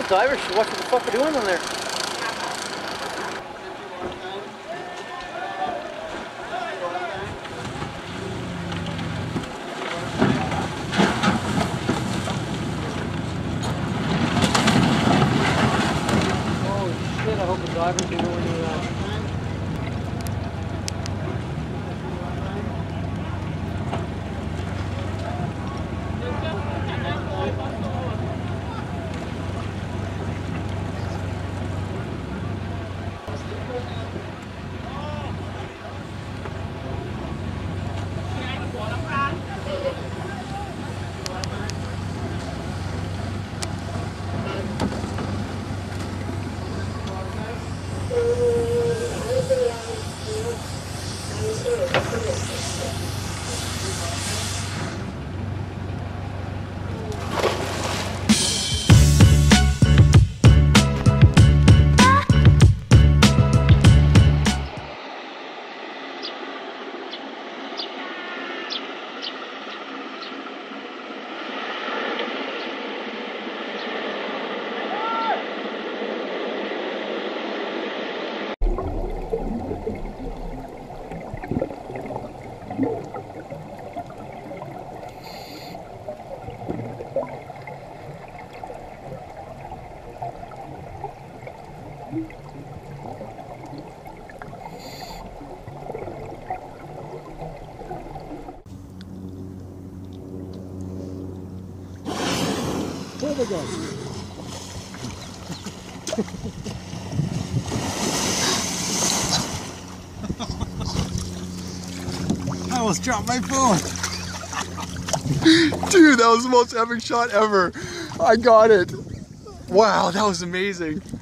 Those divers should watch what the fuck they're doing on there. Holy shit, I hope the divers can go into that. There they go. I almost dropped my phone. Dude, that was the most epic shot ever. I got it. Wow, that was amazing.